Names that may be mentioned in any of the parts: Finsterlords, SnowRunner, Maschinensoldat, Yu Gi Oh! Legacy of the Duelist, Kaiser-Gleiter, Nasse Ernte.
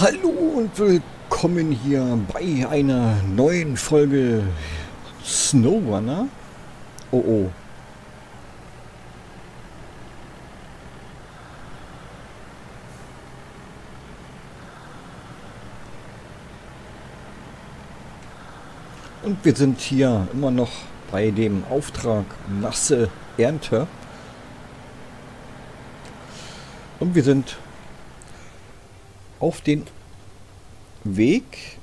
Hallo und willkommen hier bei einer neuen Folge SnowRunner. Oh oh. Und wir sind hier immer noch bei dem Auftrag Nasse Ernte. Und wir sind auf den Weg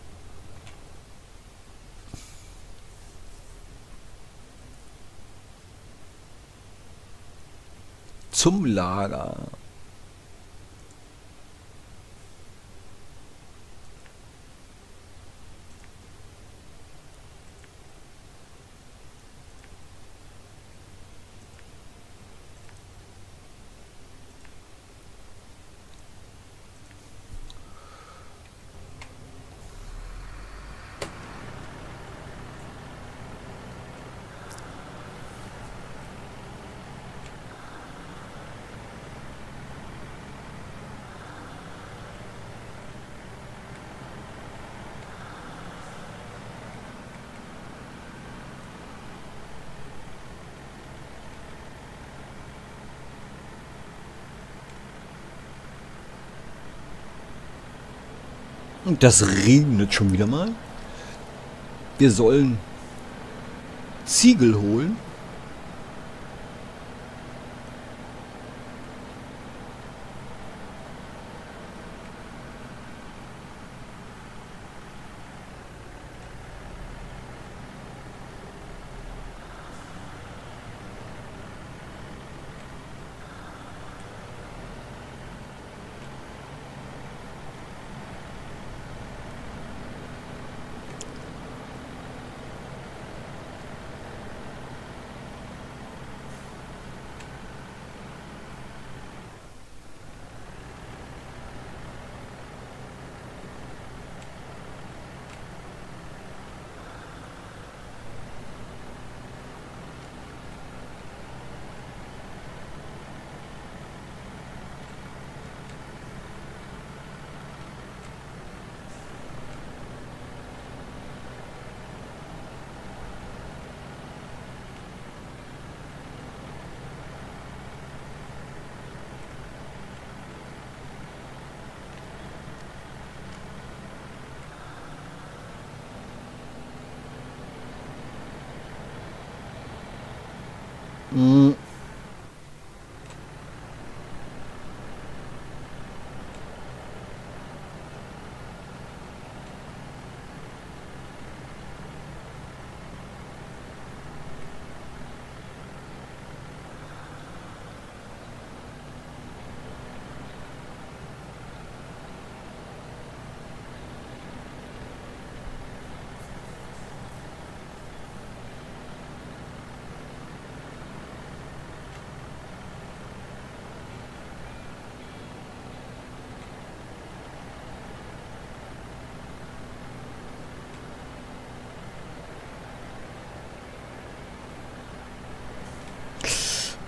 zum Lager. Und das regnet schon wieder mal. Wir sollen Ziegel holen.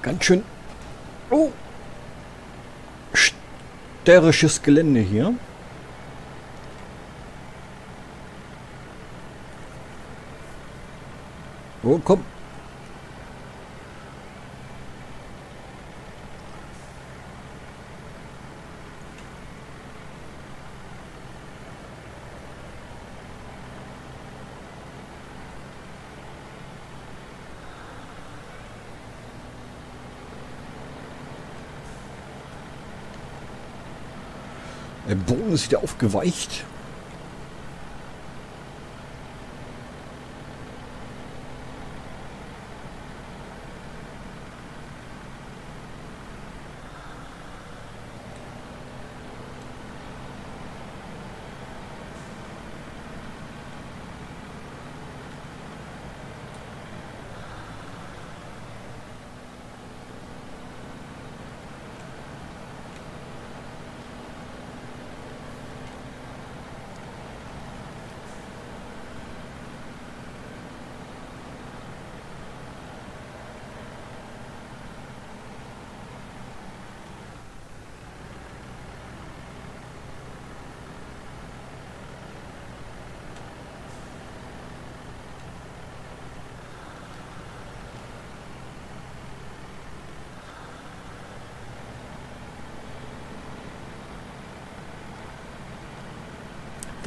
Ganz schön steirisches Gelände hier. Oh, komm. Der Boden ist wieder aufgeweicht.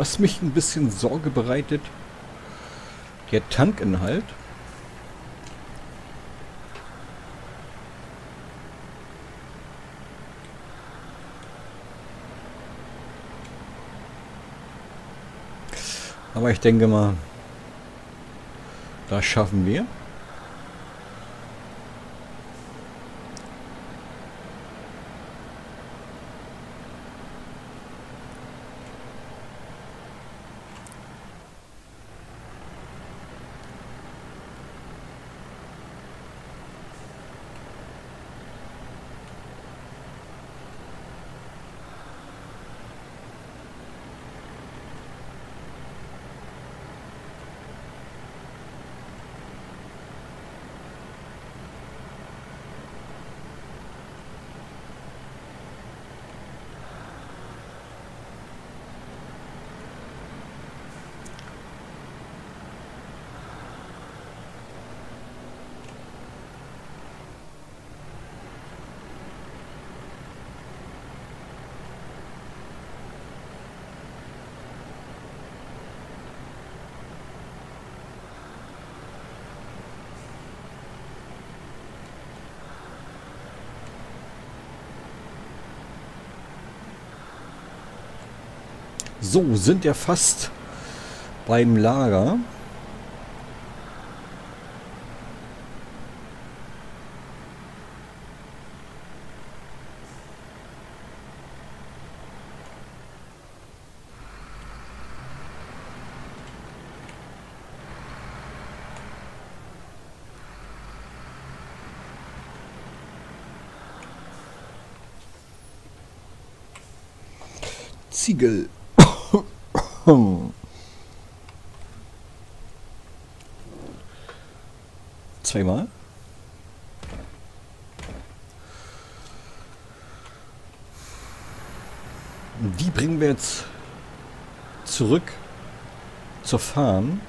was mich ein bisschen Sorge bereitet. Der Tankinhalt. Aber ich denke mal, das schaffen wir. So, sind wir fast beim Lager. Ziegel. Zweimal. Und die bringen wir jetzt zurück zur Farm.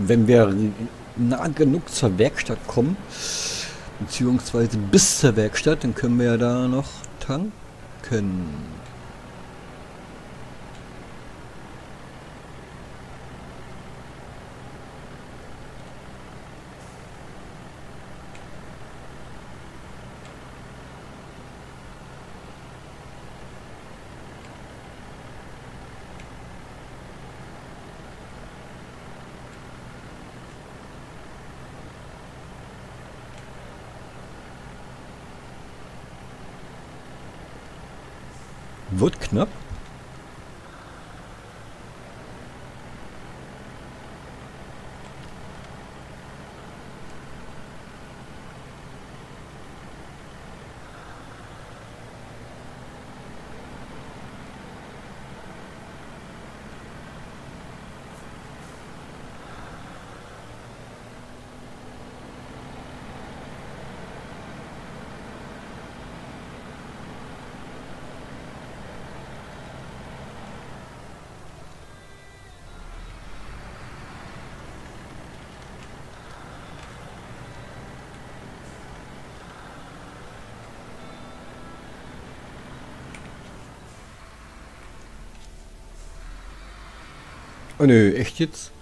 Wenn wir nah genug zur Werkstatt kommen, beziehungsweise bis zur Werkstatt, dann können wir ja da noch tanken. Wird knapp. Oh nö, echt jetzt?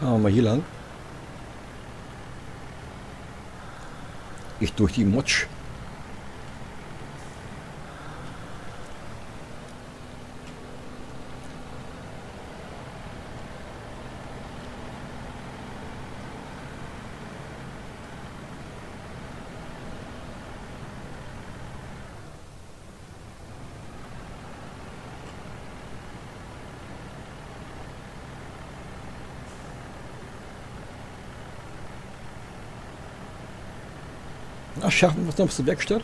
Fahren wir mal hier lang. Ich durch die Motsch. Ach, schaffen wir es noch bis zur Werkstatt?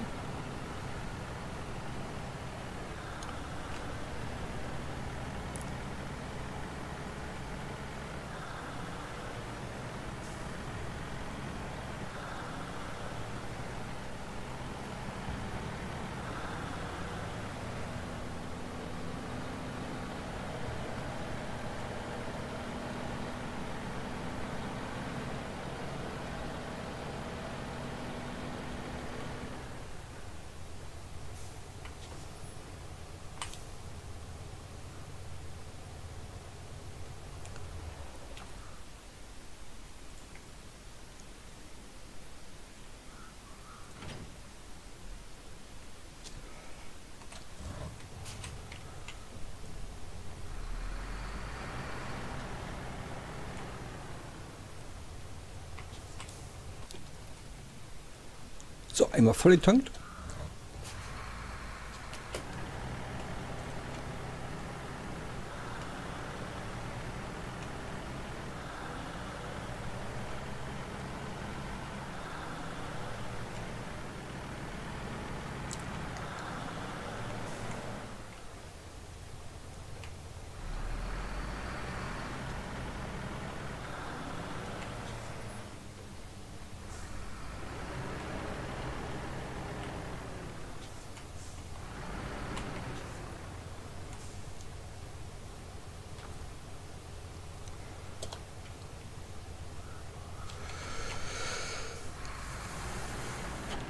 So, einmal voll getankt.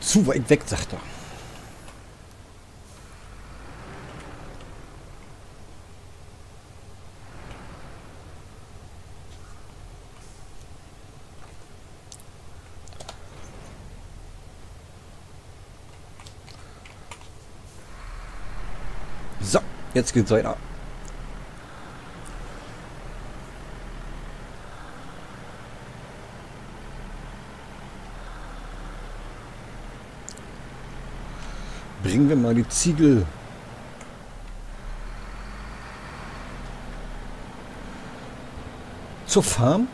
Zu weit weg, sagt er. So, jetzt geht's weiter. Bringen wir mal die Ziegel. Zur Farm.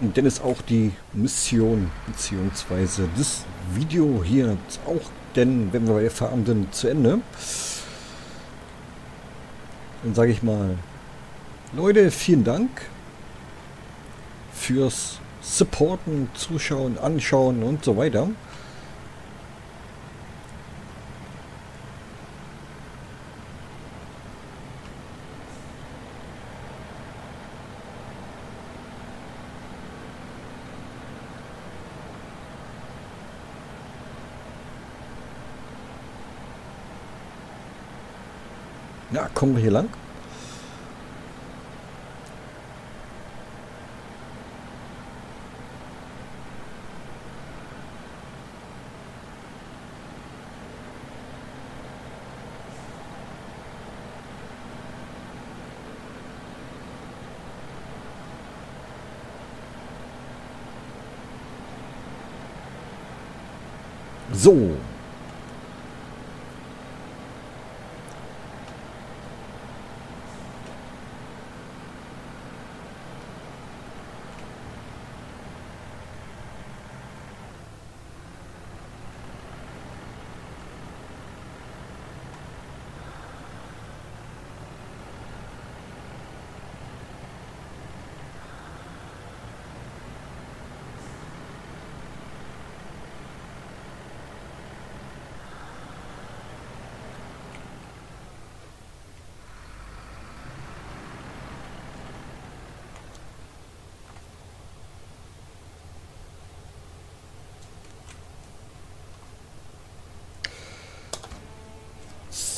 Und dann ist auch die Mission beziehungsweise das Video hier auch, denn wenn wir bei der Farm sind, zu Ende. Dann sage ich mal, Leute, vielen Dank fürs Supporten, Zuschauen, Anschauen und so weiter. Ja, kommen wir hier lang. So.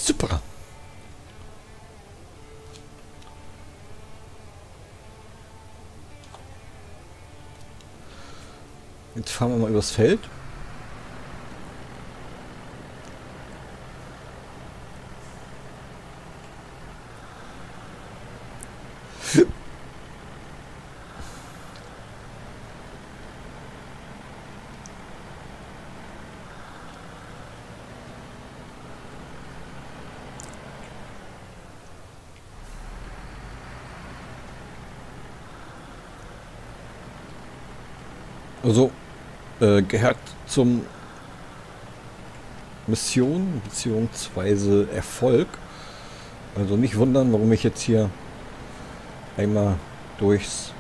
Super. Jetzt fahren wir mal übers Feld. Also, gehört zum Mission bzw. Erfolg. Also nicht wundern, warum ich jetzt hier einmal durchs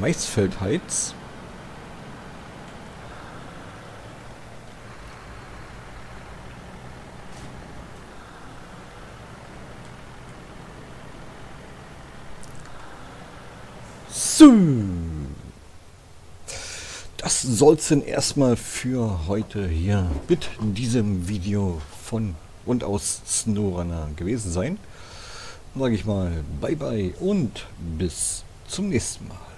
Maisfeld heiz. So. Das soll es denn erstmal für heute hier mit diesem Video von und aus SnowRunner gewesen sein. Sage ich mal, bye bye und bis zum nächsten Mal.